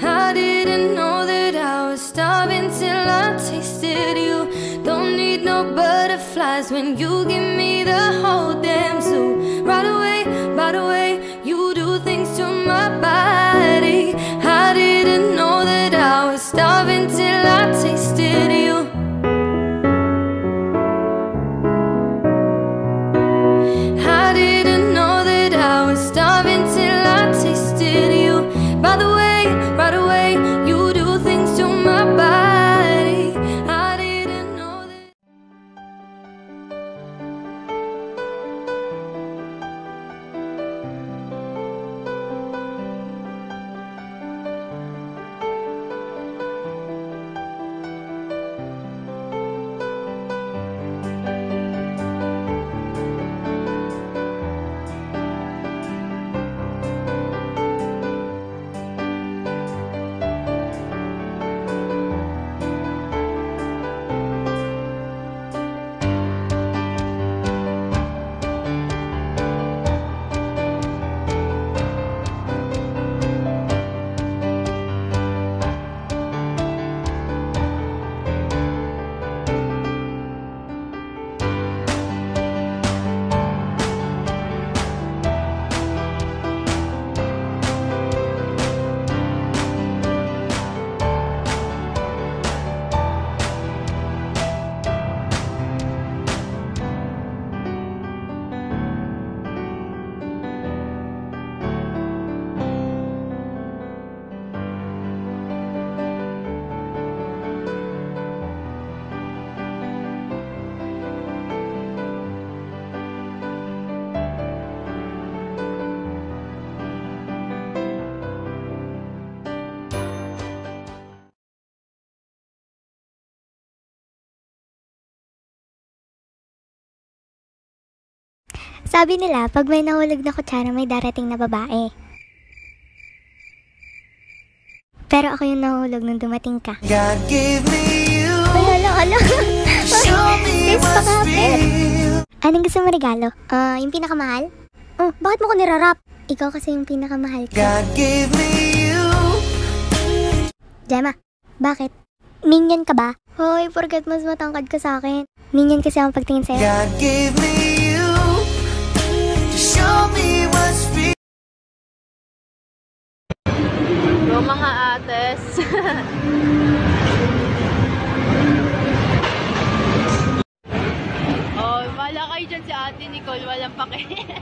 I didn't know that I was starving till I tasted you. Don't need no butterflies when you give me the whole damn zoo. Right away, you do things to my body. I didn't know that I was starving till I tasted you. I didn't know that I was starving till I tasted you. By the way, right away, you do things to my body. I didn't know Sabi nila, pag may nahulog na kutsara, may darating na babae. Pero ako yung nahulog nung dumating ka. God gave me you. Hala. This pakapit. Anong gusto mo regalo? Yung pinakamahal? Oh, bakit mo ko nirarap? Ikaw kasi yung pinakamahal ko. God gave me you. Jema, bakit? Minion ka ba? Hoy, forget mas matangkad ka sa akin. Minion kasi ang pagtingin sa'yo. God gave me you. Show me what's real. Yo mga ates. Oh, wala kayo dyan si Ate Nicole, walang pake.